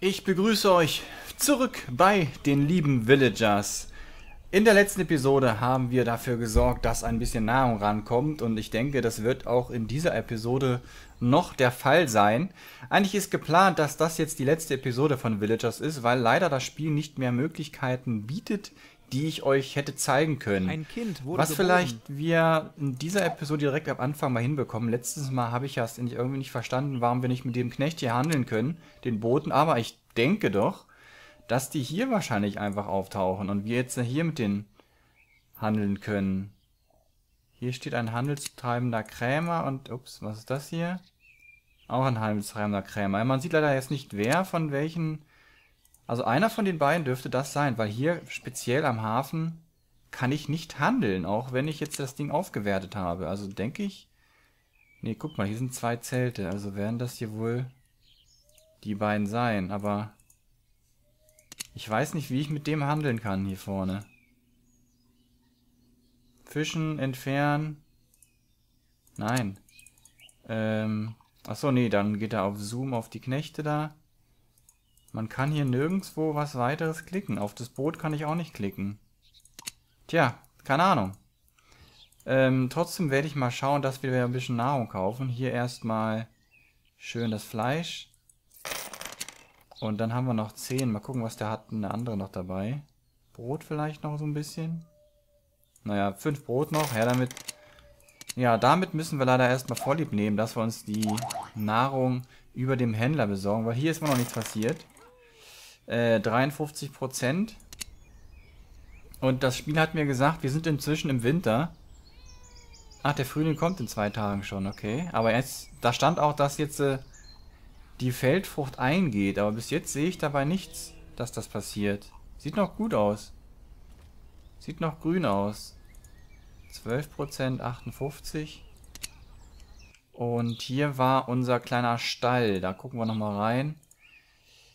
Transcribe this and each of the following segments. Ich begrüße euch zurück bei den lieben Villagers. In der letzten Episode haben wir dafür gesorgt, dass ein bisschen Nahrung rankommt und ich denke, das wird auch in dieser Episode noch der Fall sein. Eigentlich ist geplant, dass das jetzt die letzte Episode von Villagers ist, weil leider das Spiel nicht mehr Möglichkeiten bietet, die ich euch hätte zeigen können. Ein Kind wurde was geboren. Vielleicht wir in dieser Episode direkt am Anfang mal hinbekommen. Letztes Mal habe ich ja irgendwie nicht verstanden, warum wir nicht mit dem Knecht hier handeln können, den Boten. Aber ich denke doch, dass die hier wahrscheinlich einfach auftauchen und wir jetzt hier mit denen handeln können. Hier steht ein handelstreibender Krämer und, ups, was ist das hier? Auch ein handelstreibender Krämer. Man sieht leider jetzt nicht, wer von welchen... Also einer von den beiden dürfte das sein, weil hier speziell am Hafen kann ich nicht handeln, auch wenn ich jetzt das Ding aufgewertet habe. Also denke ich... Ne, guck mal, hier sind zwei Zelte, also werden das hier wohl die beiden sein, aber ich weiß nicht, wie ich mit dem handeln kann hier vorne. Fischen, entfernen... Nein. Achso, nee, dann geht er auf Zoom auf die Knechte da. Man kann hier nirgendwo was weiteres klicken. Auf das Boot kann ich auch nicht klicken. Tja, keine Ahnung. Trotzdem werde ich mal schauen, dass wir ein bisschen Nahrung kaufen. Hier erstmal schön das Fleisch. Und dann haben wir noch 10. Mal gucken, was der hat. Eine andere noch dabei. Brot vielleicht noch so ein bisschen. Naja, 5 Brot noch. Her damit. Ja, damit müssen wir leider erstmal vorlieb nehmen, dass wir uns die Nahrung über dem Händler besorgen. Weil hier ist mir noch nichts passiert. 53%. Und das Spiel hat mir gesagt, wir sind inzwischen im Winter. Ach, der Frühling kommt in 2 Tagen schon, okay. Aber jetzt, da stand auch, dass jetzt die Feldfrucht eingeht. Aber bis jetzt sehe ich dabei nichts, dass das passiert. Sieht noch gut aus. Sieht noch grün aus. 12%, 58%. Und hier war unser kleiner Stall. Da gucken wir nochmal rein.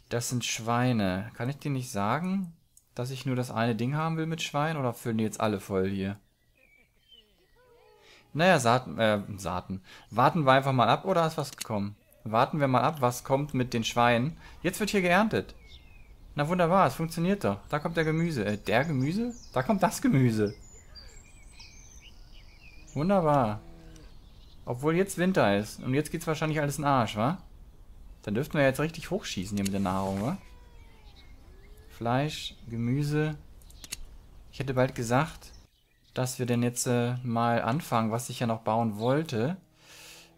Das sind Schweine. Kann ich dir nicht sagen, dass ich nur das eine Ding haben will mit Schwein? Oder füllen die jetzt alle voll hier? Naja, warten wir einfach mal ab, oder ist was gekommen? Warten wir mal ab, was kommt mit den Schweinen. Jetzt wird hier geerntet. Na wunderbar, es funktioniert doch. Da kommt der Gemüse. Der Gemüse? Da kommt das Gemüse. Wunderbar. Obwohl jetzt Winter ist. Und jetzt geht's wahrscheinlich alles in den Arsch, wa? Dann dürften wir jetzt richtig hochschießen hier mit der Nahrung, wa? Fleisch, Gemüse. Ich hätte bald gesagt, dass wir denn jetzt mal anfangen, was ich ja noch bauen wollte.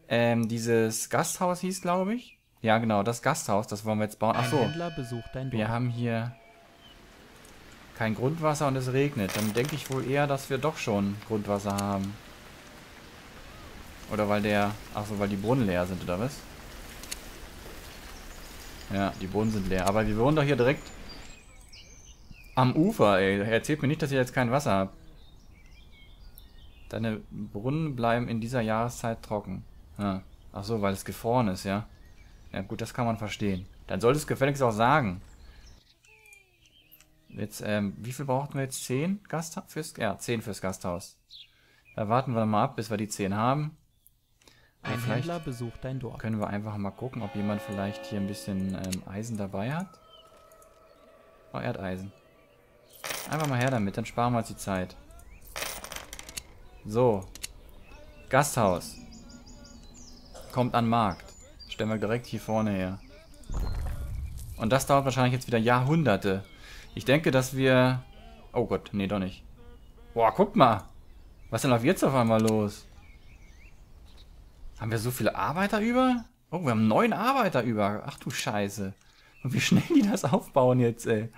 Dieses Gasthaus hieß, glaube ich. Ja, genau, das Gasthaus, das wollen wir jetzt bauen. Achso, wir haben hier kein Grundwasser und es regnet. Dann denke ich wohl eher, dass wir doch schon Grundwasser haben. Oder weil der... Achso, weil die Brunnen leer sind, oder was? Ja, die Brunnen sind leer. Aber wir wohnen doch hier direkt am Ufer, ey. Erzählt mir nicht, dass ihr jetzt kein Wasser habt. Deine Brunnen bleiben in dieser Jahreszeit trocken. Ja. Achso, weil es gefroren ist, ja? Ja gut, das kann man verstehen. Dann sollte es gefälligst auch sagen. Jetzt, wie viel brauchten wir jetzt? 10 Gasthaus? Ja, 10 fürs Gasthaus. Da warten wir mal ab, bis wir die 10 haben. Ein Händler besucht dein Dorf. Können wir einfach mal gucken, ob jemand vielleicht hier ein bisschen Eisen dabei hat. Oh, er hat Eisen. Einfach mal her damit, dann sparen wir uns die Zeit. So. Gasthaus. Kommt an den Markt. Stellen wir direkt hier vorne her. Und das dauert wahrscheinlich jetzt wieder Jahrhunderte. Ich denke, dass wir... Oh Gott, nee, doch nicht. Boah, guck mal. Was ist denn auf jetzt auf einmal los? Haben wir so viele Arbeiter über? Oh, wir haben 9 Arbeiter über. Ach du Scheiße. Und wie schnell die das aufbauen jetzt, ey.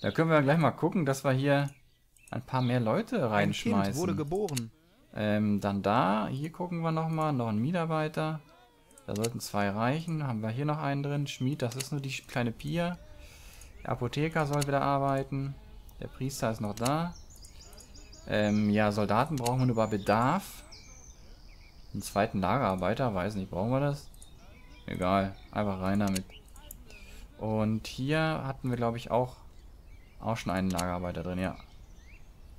Da können wir gleich mal gucken, dass wir hier ein paar mehr Leute reinschmeißen. Ein Kind wurde geboren. Dann da. Hier gucken wir nochmal. Noch ein Mitarbeiter. Da sollten 2 reichen. Haben wir hier noch einen drin. Schmied, das ist nur die kleine Pia. Der Apotheker soll wieder arbeiten. Der Priester ist noch da. Ja, Soldaten brauchen wir nur bei Bedarf. Einen zweiten Lagerarbeiter, weiß nicht, brauchen wir das? Egal, einfach rein damit. Und hier hatten wir, glaube ich, auch schon einen Lagerarbeiter drin, ja.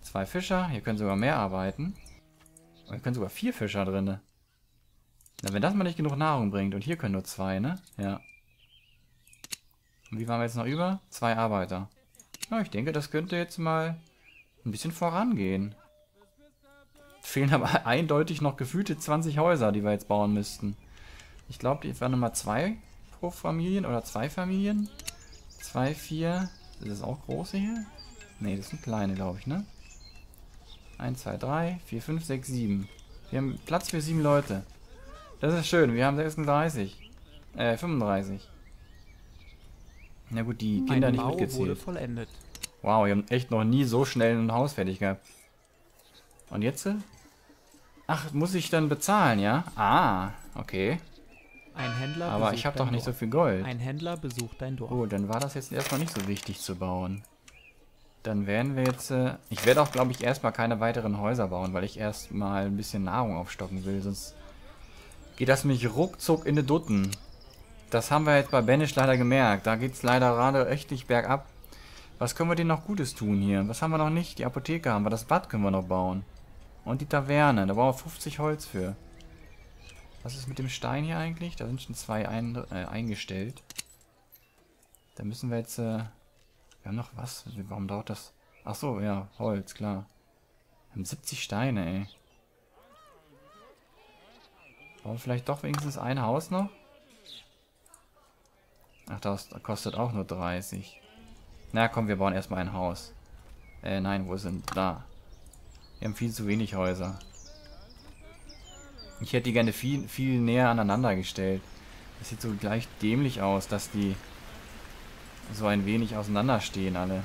2 Fischer, hier können sogar mehr arbeiten. Und hier können sogar 4 Fischer drin. Na, wenn das mal nicht genug Nahrung bringt. Und hier können nur 2, ne? Ja. Und wie waren wir jetzt noch über? 2 Arbeiter. Ja, ich denke, das könnte jetzt mal ein bisschen vorangehen. Es fehlen aber eindeutig noch gefühlte 20 Häuser, die wir jetzt bauen müssten. Ich glaube, die waren nochmal 2 pro Familien oder 2 Familien. 2, 4. Ist das auch große hier? Ne, das sind kleine, glaube ich, ne? 1, 2, 3, 4, 5, 6, 7. Wir haben Platz für 7 Leute. Das ist schön, wir haben 36. 35. Na gut, die Kinder nicht mitgezählt. Wurde vollendet. Wow, wir haben echt noch nie so schnell ein Haus fertig gehabt. Und jetzt? Ach, muss ich dann bezahlen, ja? Ah, okay. Ein Händler aber ich habe doch nicht so viel Gold. Ein Händler besucht dein Dorf. Oh, dann war das jetzt erstmal nicht so wichtig zu bauen. Dann werden wir jetzt... ich werde auch, glaube ich, erstmal keine weiteren Häuser bauen, weil ich erstmal ein bisschen Nahrung aufstocken will. Sonst geht das mich ruckzuck in die Dutten. Das haben wir jetzt bei Banished leider gemerkt. Da geht es leider gerade echt nicht bergab. Was können wir denen noch Gutes tun hier? Was haben wir noch nicht? Die Apotheke haben wir. Das Bad können wir noch bauen. Und die Taverne. Da brauchen wir 50 Holz für. Was ist mit dem Stein hier eigentlich? Da sind schon 2 eingestellt. Da müssen wir jetzt... wir haben noch was? Warum dauert das? Ach so, ja, Holz, klar. Wir haben 70 Steine, ey. Brauchen wir vielleicht doch wenigstens ein Haus noch? Ach, das kostet auch nur 30. Na komm, wir bauen erstmal ein Haus. Nein, wo sind da? Wir haben viel zu wenig Häuser. Ich hätte die gerne viel, viel näher aneinander gestellt. Das sieht so gleich dämlich aus, dass die so ein wenig auseinanderstehen alle.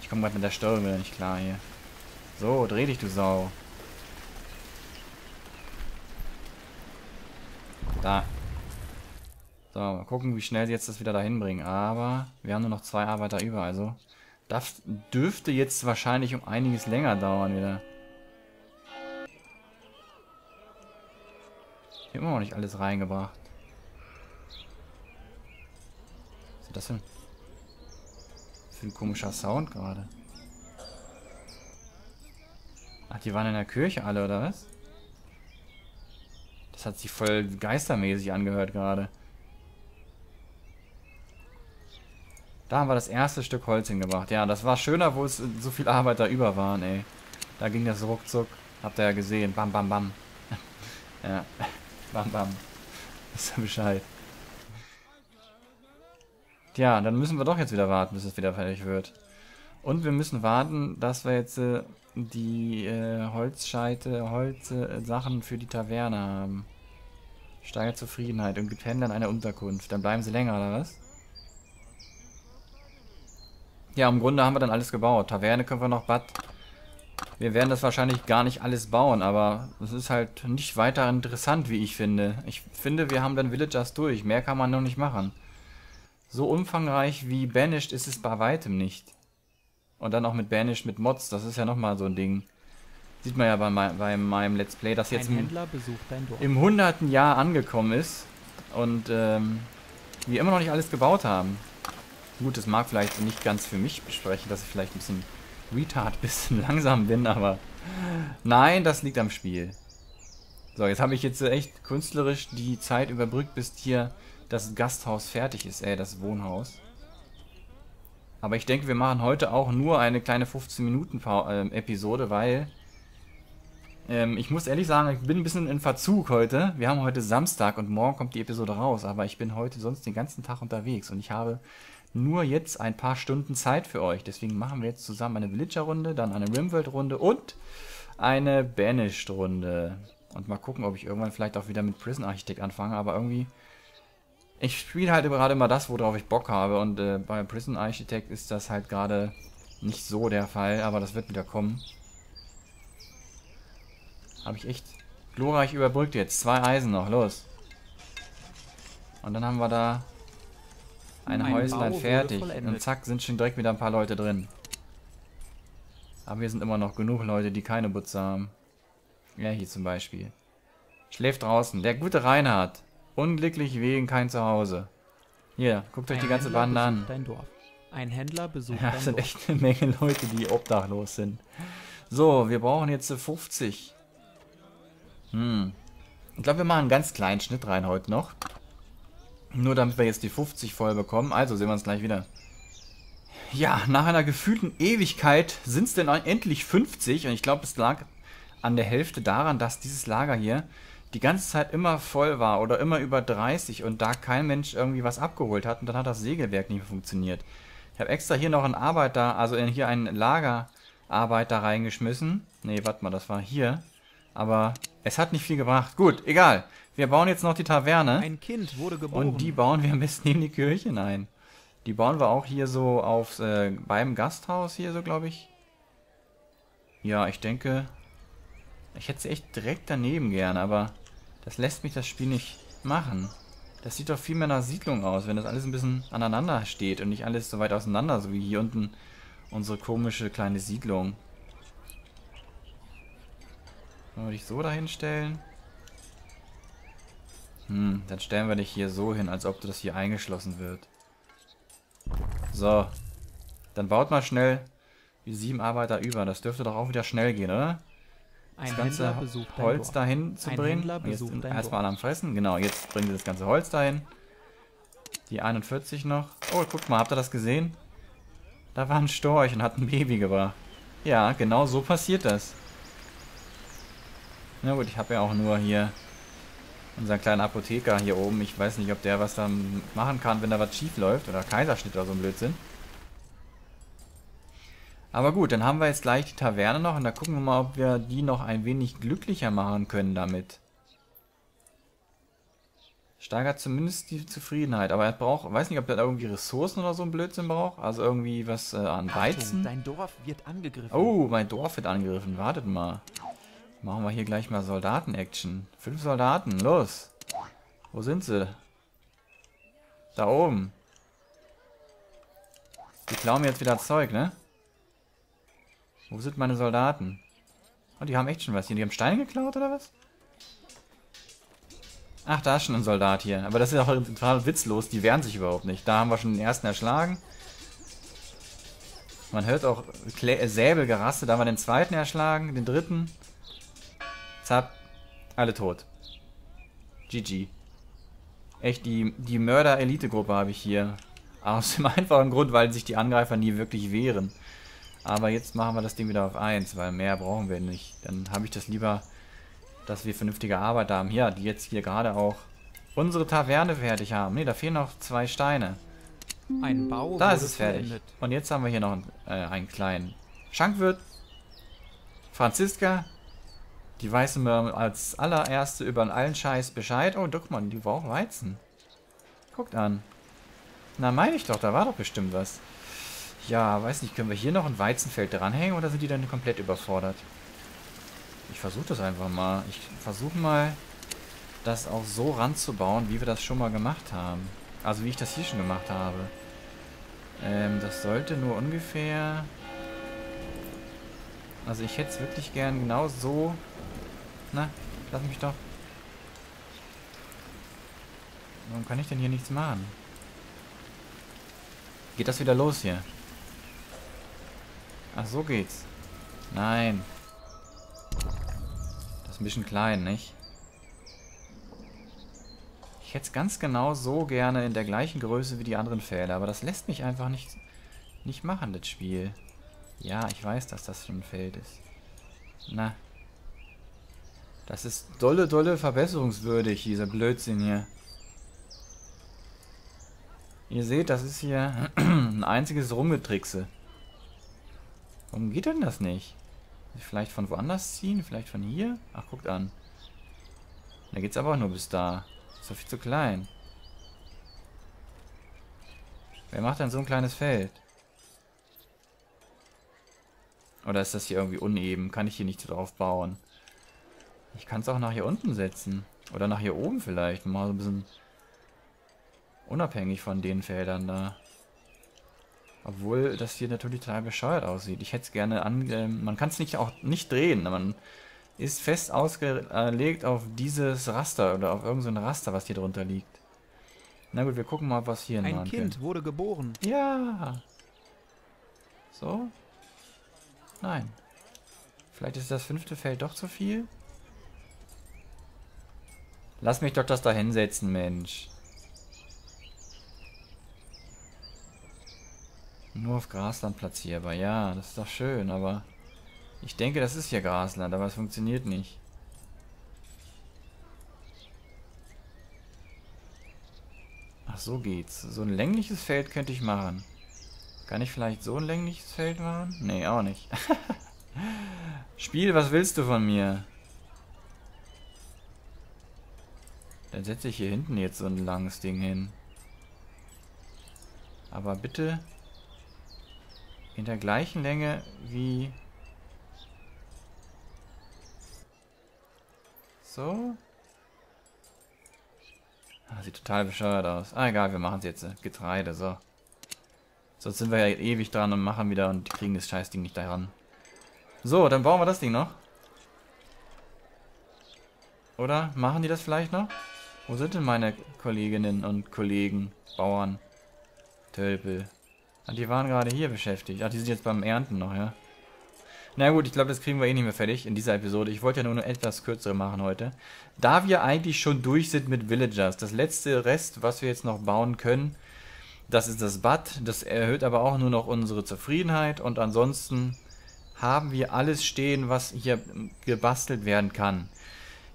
Ich komme gerade mit der Steuerung wieder nicht klar hier. So, dreh dich, du Sau. Da. So, mal gucken, wie schnell sie jetzt das wieder dahin bringen. Aber wir haben nur noch 2 Arbeiter über, also das dürfte jetzt wahrscheinlich um einiges länger dauern wieder. Ich habe immer noch nicht alles reingebracht. Was ist das denn? Für ein komischer Sound gerade. Ach, die waren in der Kirche alle, oder was? Das hat sich voll geistermäßig angehört gerade. Da haben wir das erste Stück Holz hingebracht. Ja, das war schöner, wo es so viel Arbeiter über waren, ey. Da ging das ruckzuck. Habt ihr ja gesehen. Bam, bam, bam. Ja. Bam, bam. Ist ja Bescheid. Tja, dann müssen wir doch jetzt wieder warten, bis es wieder fertig wird. Und wir müssen warten, dass wir jetzt die Holzscheite, Holzsachen für die Taverne haben. Steigert Zufriedenheit und gibt Händlern eine Unterkunft. Dann bleiben sie länger, oder was? Ja, im Grunde haben wir dann alles gebaut. Taverne können wir noch, Bad... Wir werden das wahrscheinlich gar nicht alles bauen, aber es ist halt nicht weiter interessant, wie ich finde. Ich finde, wir haben dann Villagers durch. Mehr kann man noch nicht machen. So umfangreich wie Banished ist es bei weitem nicht. Und dann auch mit Banished mit Mods, das ist ja nochmal so ein Ding. Sieht man ja bei meinem Let's Play, das jetzt im 100. Jahr angekommen ist. Und wir immer noch nicht alles gebaut haben. Gut, das mag vielleicht nicht ganz für mich besprechen, dass ich vielleicht ein bisschen... Retard, bisschen langsam bin, aber nein, das liegt am Spiel. So, jetzt habe ich jetzt echt künstlerisch die Zeit überbrückt, bis hier das Gasthaus fertig ist, das Wohnhaus. Aber ich denke, wir machen heute auch nur eine kleine 15-Minuten-Episode, weil ich muss ehrlich sagen, ich bin ein bisschen in Verzug heute. Wir haben heute Samstag und morgen kommt die Episode raus, aber ich bin heute sonst den ganzen Tag unterwegs und ich habe... nur jetzt ein paar Stunden Zeit für euch. Deswegen machen wir jetzt zusammen eine Villager-Runde, dann eine Rimworld-Runde und eine Banished-Runde. Und mal gucken, ob ich irgendwann vielleicht auch wieder mit Prison-Architect anfange. Aber irgendwie, ich spiele halt gerade immer das, worauf ich Bock habe. Und bei Prison-Architect ist das halt gerade nicht so der Fall. Aber das wird wieder kommen. Habe ich echt glorreich überbrückt jetzt. 2 Eisen noch, los. Und dann haben wir da... Ein Häuslein fertig und zack, sind schon direkt wieder ein paar Leute drin. Aber wir sind immer noch genug Leute, die keine Butze haben. Ja, hier zum Beispiel. Schläft draußen. Der gute Reinhardt. Unglücklich wegen kein Zuhause. Hier, guckt euch die ganze Bande an. Ein Händler besucht dein Dorf. Ja, das sind echt eine Menge Leute, die obdachlos sind. So, wir brauchen jetzt 50. Ich glaube, wir machen einen ganz kleinen Schnitt rein heute noch. Nur damit wir jetzt die 50 voll bekommen. Also sehen wir uns gleich wieder. Ja, nach einer gefühlten Ewigkeit sind es denn endlich 50. Und ich glaube, es lag an der Hälfte daran, dass dieses Lager hier die ganze Zeit immer voll war oder immer über 30 und da kein Mensch irgendwie was abgeholt hat. Und dann hat das Sägewerk nicht mehr funktioniert. Ich habe extra hier noch einen Arbeiter, also hier einen Lagerarbeiter reingeschmissen. Nee, warte mal, das war hier. Aber es hat nicht viel gebracht. Gut, egal. Wir bauen jetzt noch die Taverne. Ein Kind wurde geboren. Und die bauen wir am besten neben die Kirche. Nein. Die bauen wir auch hier so auf beim Gasthaus hier so, glaube ich. Ja, ich denke, ich hätte sie echt direkt daneben gerne, aber das lässt mich das Spiel nicht machen. Das sieht doch viel mehr nach Siedlung aus, wenn das alles ein bisschen aneinander steht und nicht alles so weit auseinander, so wie hier unten unsere komische kleine Siedlung. Wollen wir dich so dahin stellen? Hm, dann stellen wir dich hier so hin, als ob das hier eingeschlossen wird. So. Dann baut mal schnell die 7 Arbeiter über. Das dürfte doch auch wieder schnell gehen, oder? Das ganze Holz dahin zu bringen. Erstmal am Fressen. Genau, jetzt bringen sie das ganze Holz dahin. Die 41 noch. Oh, guck mal, habt ihr das gesehen? Da war ein Storch und hat ein Baby gebracht. Ja, genau so passiert das. Na gut, ich habe ja auch nur hier unseren kleinen Apotheker hier oben. Ich weiß nicht, ob der was dann machen kann, wenn da was schief läuft. Oder Kaiserschnitt oder so ein Blödsinn. Aber gut, dann haben wir jetzt gleich die Taverne noch. Und da gucken wir mal, ob wir die noch ein wenig glücklicher machen können damit. Steigert zumindest die Zufriedenheit. Aber er braucht, weiß nicht, ob er irgendwie Ressourcen oder so ein Blödsinn braucht. Also irgendwie was an Weizen. Achtung, dein Dorf wird angegriffen. Oh, mein Dorf wird angegriffen. Wartet mal. Machen wir hier gleich mal Soldaten-Action. 5 Soldaten, los! Wo sind sie? Da oben. Die klauen mir jetzt wieder Zeug, ne? Wo sind meine Soldaten? Oh, die haben echt schon was hier. Die haben Steine geklaut, oder was? Ach, da ist schon ein Soldat hier. Aber das ist auch total witzlos. Die wehren sich überhaupt nicht. Da haben wir schon den ersten erschlagen. Man hört auch Säbelgeraste. Da haben wir den zweiten erschlagen, den dritten. Zapp, alle tot. GG. Echt, die Mörder-Elite-Gruppe habe ich hier. Aus dem einfachen Grund, weil sich die Angreifer nie wirklich wehren. Aber jetzt machen wir das Ding wieder auf 1, weil mehr brauchen wir nicht. Dann habe ich das lieber, dass wir vernünftige Arbeit haben. Ja, die jetzt hier gerade auch unsere Taverne fertig haben. Ne, da fehlen noch 2 Steine. Ein Bau. Da ist es fertig. Und jetzt haben wir hier noch einen kleinen Schankwirt. Franziska. Die weiß immer als allererste über allen Scheiß Bescheid. Oh, guck mal, die braucht Weizen. Guckt an. Na, meine ich doch, da war doch bestimmt was. Ja, weiß nicht, können wir hier noch ein Weizenfeld dranhängen oder sind die dann komplett überfordert? Ich versuche das einfach mal. Ich versuche mal, das auch so ranzubauen, wie wir das schon mal gemacht haben. Also, wie ich das hier schon gemacht habe. Das sollte nur ungefähr... Also, ich hätte es wirklich gern genau so... Na, lass mich doch. Warum kann ich denn hier nichts machen? Geht das wieder los hier? Ach, so geht's. Nein. Das ist ein bisschen klein, nicht? Ich hätte es ganz genau so gerne in der gleichen Größe wie die anderen Felder, aber das lässt mich einfach nicht machen, das Spiel. Ja, ich weiß, dass das schon ein Feld ist. Na. Das ist dolle verbesserungswürdig, dieser Blödsinn hier. Ihr seht, das ist hier ein einziges Rumgetrickse. Warum geht denn das nicht? Vielleicht von woanders ziehen? Vielleicht von hier? Ach, guckt an. Da geht's aber auch nur bis da. Ist doch viel zu klein. Wer macht denn so ein kleines Feld? Oder ist das hier irgendwie uneben? Kann ich hier nicht drauf bauen? Ich kann es auch nach hier unten setzen. Oder nach hier oben vielleicht. Mal so ein bisschen unabhängig von den Feldern da. Obwohl das hier natürlich total bescheuert aussieht. Ich hätte es gerne man kann es auch nicht drehen. Man ist fest ausgelegt auf dieses Raster. Oder auf irgendein Raster, was hier drunter liegt. Na gut, wir gucken mal, was hier machen können. Ein Kind wurde geboren. Ja. So. Nein. Vielleicht ist das 5. Feld doch zu viel. Lass mich doch das da hinsetzen, Mensch. Nur auf Grasland platzierbar. Ja, das ist doch schön, aber ich denke, das ist hier Grasland, aber es funktioniert nicht. Ach, so geht's. So ein längliches Feld könnte ich machen. Kann ich vielleicht so ein längliches Feld machen? Nee, auch nicht. Spiel, was willst du von mir? Dann setze ich hier hinten jetzt so ein langes Ding hin. Aber bitte in der gleichen Länge wie... So. Ah, sieht total bescheuert aus. Ah, egal, wir machen es jetzt. Getreide, so. Sonst sind wir ja ewig dran und machen wieder und kriegen das Scheißding nicht daran. So, dann bauen wir das Ding noch. Oder? Machen die das vielleicht noch? Wo sind denn meine Kolleginnen und Kollegen? Bauern? Tölpel. Ah, die waren gerade hier beschäftigt. Ach, die sind jetzt beim Ernten noch, ja? Na gut, ich glaube, das kriegen wir eh nicht mehr fertig in dieser Episode. Ich wollte ja nur eine etwas kürzere machen heute. Da wir eigentlich schon durch sind mit Villagers, das letzte Rest, was wir jetzt noch bauen können, das ist das Bad. Das erhöht aber auch nur noch unsere Zufriedenheit. Und ansonsten haben wir alles stehen, was hier gebastelt werden kann.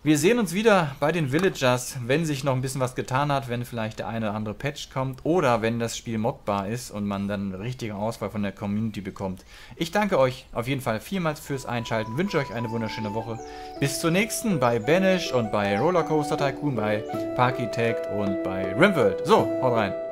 Wir sehen uns wieder bei den Villagers, wenn sich noch ein bisschen was getan hat, wenn vielleicht der eine oder andere Patch kommt oder wenn das Spiel modbar ist und man dann eine richtige Auswahl von der Community bekommt. Ich danke euch auf jeden Fall vielmals fürs Einschalten, wünsche euch eine wunderschöne Woche. Bis zur nächsten bei Banished und bei Rollercoaster Tycoon, bei Parkitect und bei Rimworld. So, haut rein!